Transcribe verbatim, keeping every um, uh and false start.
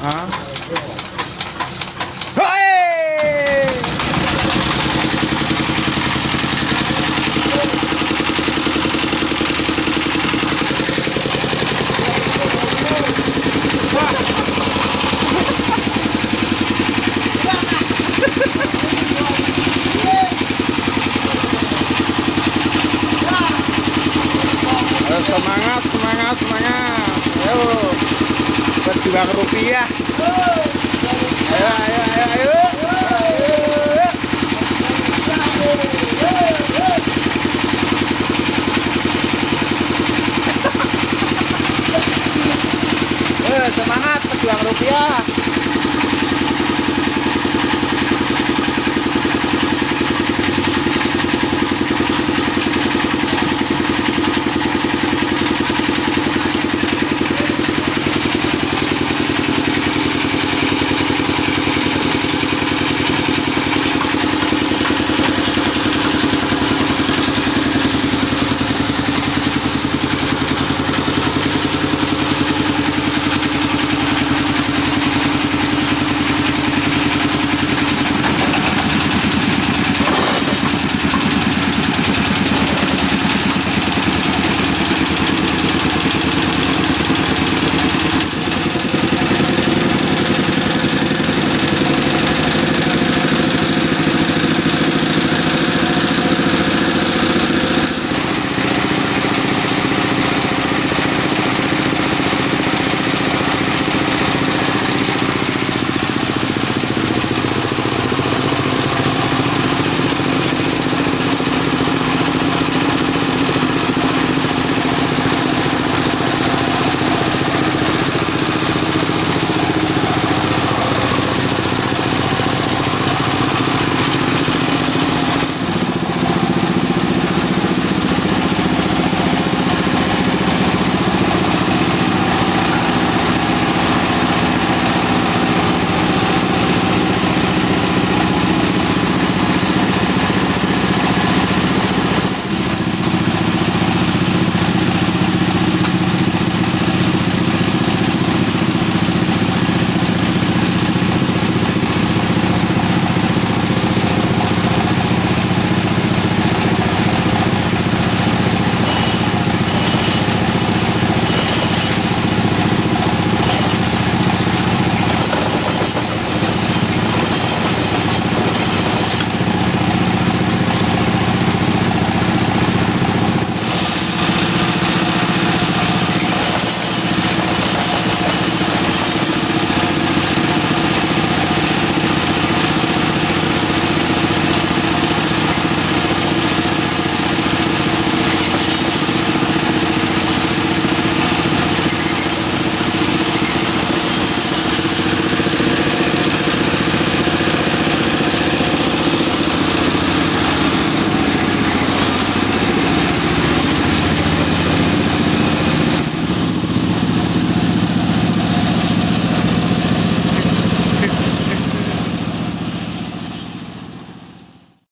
Hah? Semangat, semangat, semangat. Ayo. Berjuang rupiah. Ayo, ayo, ayo, ayo. Semangat, berjuang rupiah.